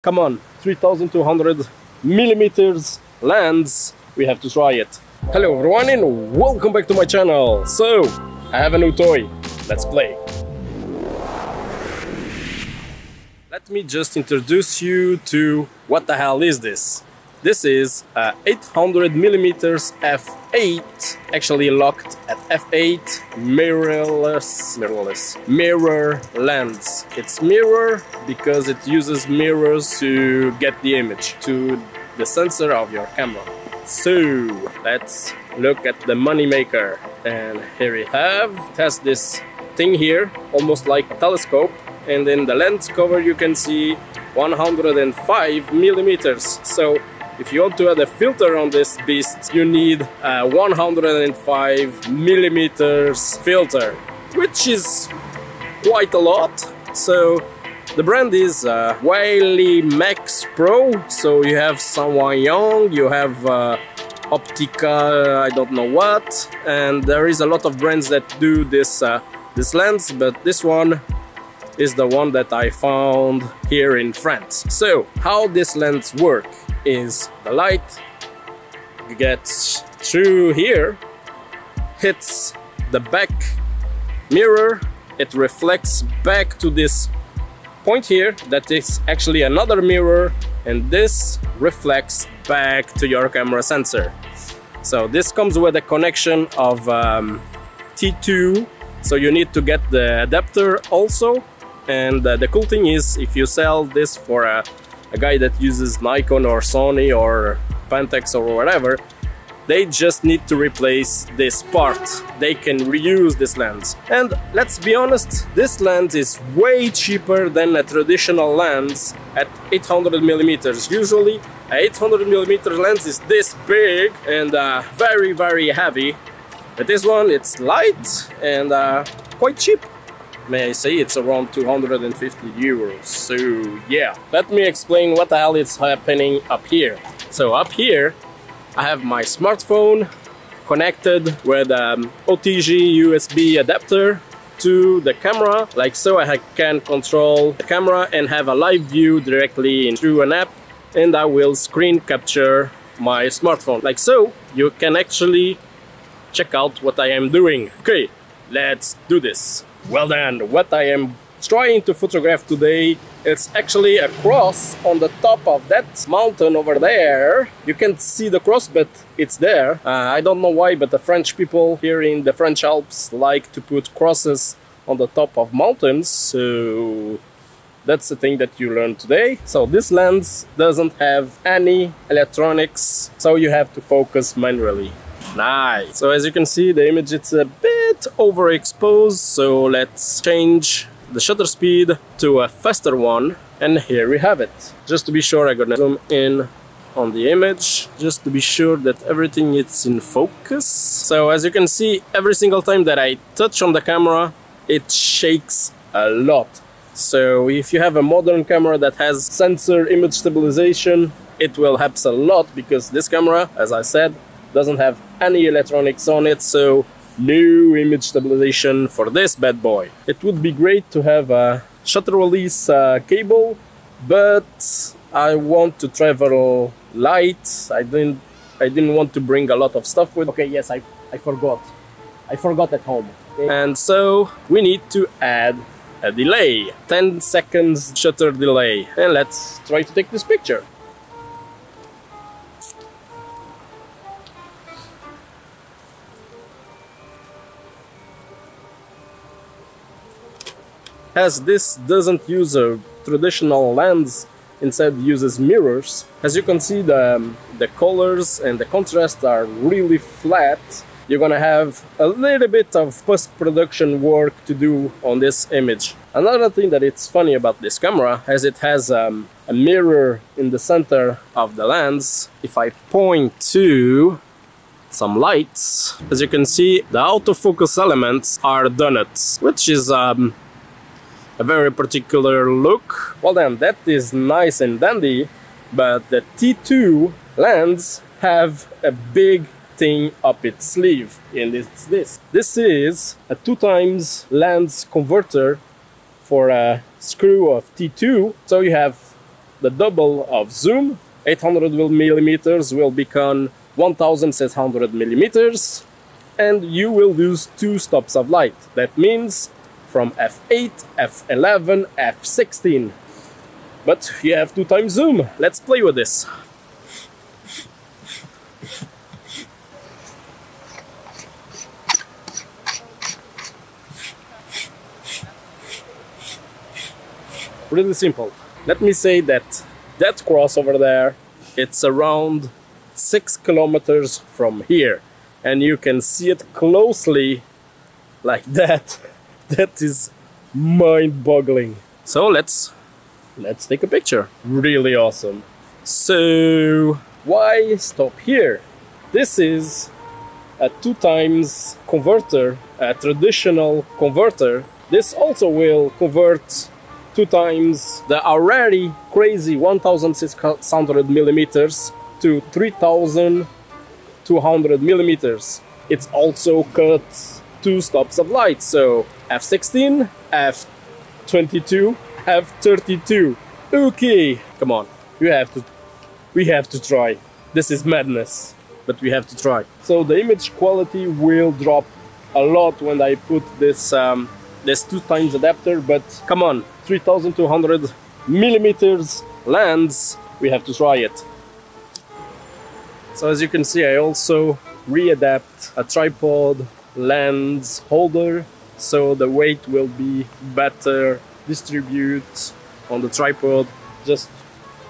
Come on, 3200mm lens, we have to try it. Hello everyone and welcome back to my channel. So, I have a new toy, let's play. Let me just introduce you to what the hell is this. This is a 800mm f8, actually locked at f8 mirror lens. It's mirror because it uses mirrors to get the image to the sensor of your camera. So let's look at the money maker. And here we have, it has this thing here, almost like a telescope, and in the lens cover you can see 105mm. So if you want to add a filter on this beast, you need a 105mm filter, which is quite a lot. So the brand is Walimex Pro, so you have Samyang, you have Optica, I don't know what, and there is a lot of brands that do this, this lens, but this one is the one that I found here in France. So how this lens works is the light gets through here, hits the back mirror, it reflects back to this point here that is actually another mirror, and this reflects back to your camera sensor. So this comes with a connection of T2, so you need to get the adapter also. And the cool thing is, if you sell this for a guy that uses Nikon or Sony or Pentax or whatever, they just need to replace this part. They can reuse this lens. And let's be honest, this lens is way cheaper than a traditional lens at 800mm. Usually a 800mm lens is this big and very, very heavy. But this one, it's light and quite cheap. May I say, it's around 250 euros. So yeah, let me explain what the hell is happening up here. So up here I have my smartphone connected with OTG USB adapter to the camera, like so. I can control the camera and have a live view directly through an app, and I will screen capture my smartphone, like so. You can actually check out what I am doing. Okay, let's do this. Well then, what I am trying to photograph today is actually a cross on the top of that mountain over there. You can't see the cross, but it's there. I don't know why, but the French people here in the French Alps like to put crosses on the top of mountains. So that's the thing that you learn today. So this lens doesn't have any electronics, so you have to focus manually. Nice. So as you can see, the image, it's a bit overexposed, so let's change the shutter speed to a faster one, and here we have it. Just to be sure, I'm gonna zoom in on the image just to be sure that everything is in focus. So as you can see, every single time that I touch on the camera, it shakes a lot. So if you have a modern camera that has sensor image stabilization, it will help a lot, because this camera, as I said, doesn't have any electronics on it, so no image stabilization for this bad boy. It would be great to have a shutter release cable, but I want to travel light. I didn't want to bring a lot of stuff with. Okay, yes, I forgot at home. Okay. And so we need to add a delay, 10 seconds shutter delay, and let's try to take this picture. As this doesn't use a traditional lens, instead uses mirrors, as you can see, the colors and the contrast are really flat. You're gonna have a little bit of post-production work to do on this image. Another thing that it's funny about this camera, as it has a mirror in the center of the lens, if I point to some lights, as you can see, the autofocus elements are donuts, which is a very particular look. Well then, that is nice and dandy, but the T2 lens have a big thing up its sleeve, and it's this. This is a 2x lens converter for a screw of T2, so you have the double of zoom. 800mm will become 1600mm, and you will lose two stops of light. That means from f8, f11, f16. But you have 2x zoom. Let's play with this. Really simple. Let me say that that cross over there, it's around 6 kilometers from here, and you can see it closely like that. That is mind-boggling. So let's take a picture. Really awesome. So why stop here? This is a 2x converter, a traditional converter. This also will convert 2x the already crazy 1600mm to 3200mm. It's also cut two stops of light, so f16, f22, f32. Okay, come on, we have to try. This is madness, but we have to try. So the image quality will drop a lot when I put this this 2x adapter, but come on, 3200mm lens, we have to try it. So as you can see, I also readapt a tripod lens holder, so the weight will be better distributed on the tripod. Just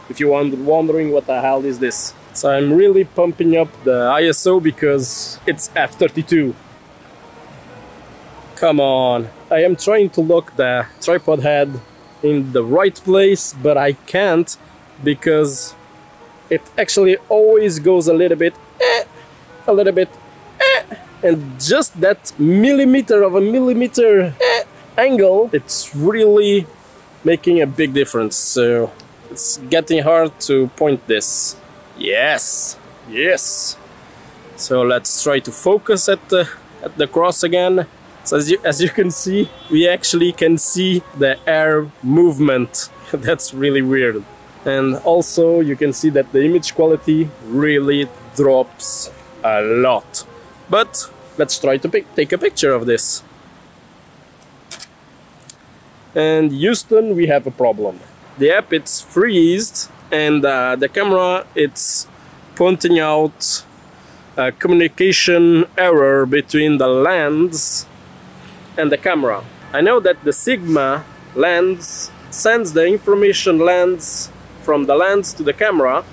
if you are wondering what the hell is this. So I'm really pumping up the ISO because it's f32. Come on. I am trying to lock the tripod head in the right place, but I can't because it actually always goes a little bit, and just that millimeter of a millimeter angle, it's really making a big difference. So it's getting hard to point this. Yes, yes. So let's try to focus at the cross again. So as you can see, we actually can see the air movement. That's really weird. And also you can see that the image quality really drops a lot. But let's try to take a picture of this. And Houston, we have a problem. The app, it's freezed, and the camera, it's pointing out a communication error between the lens and the camera. I know that the Sigma lens sends the information lens from the lens to the camera,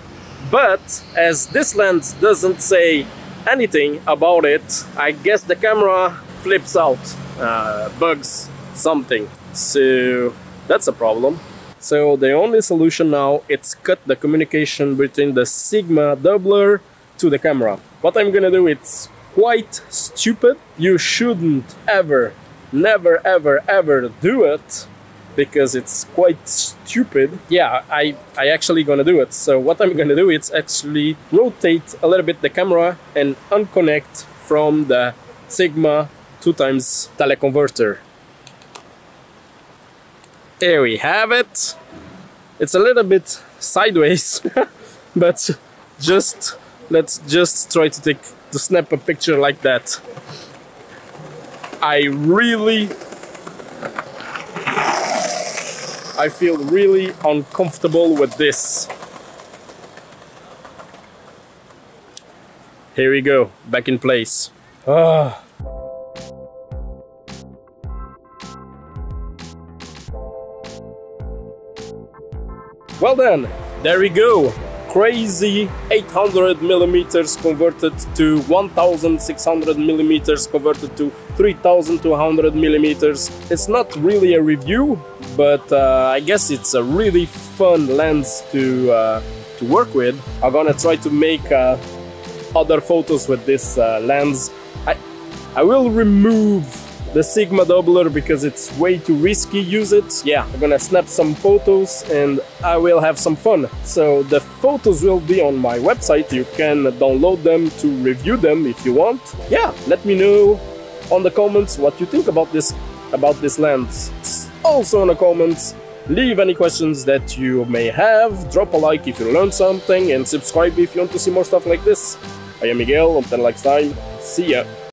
but as this lens doesn't say anything about it, I guess the camera flips out, bugs something. So that's a problem. So the only solution now is cut the communication between the Sigma doubler to the camera. What I'm gonna do, it's quite stupid. You shouldn't ever, never, ever, ever do it, because it's quite stupid. Yeah, I actually gonna do it. So what I'm gonna do is actually rotate a little bit the camera and unconnect from the Sigma 2x teleconverter. There we have it. It's a little bit sideways, but just let's just try to snap a picture like that. I feel really uncomfortable with this. Here we go, back in place. Ah. Well then, there we go. Crazy 800mm converted to 1600mm converted to 3200mm. It's not really a review, but I guess it's a really fun lens to work with. I'm gonna try to make other photos with this lens. I will remove the Sigma doubler because it's way too risky use it. Yeah, I'm gonna snap some photos and I will have some fun. So the photos will be on my website. You can download them to review them if you want. Yeah, let me know on the comments what you think about this lens. Also in the comments Leave any questions that you may have, drop a like if you learned something, and subscribe if you want to see more stuff like this. I am Miguel, until next time, see ya!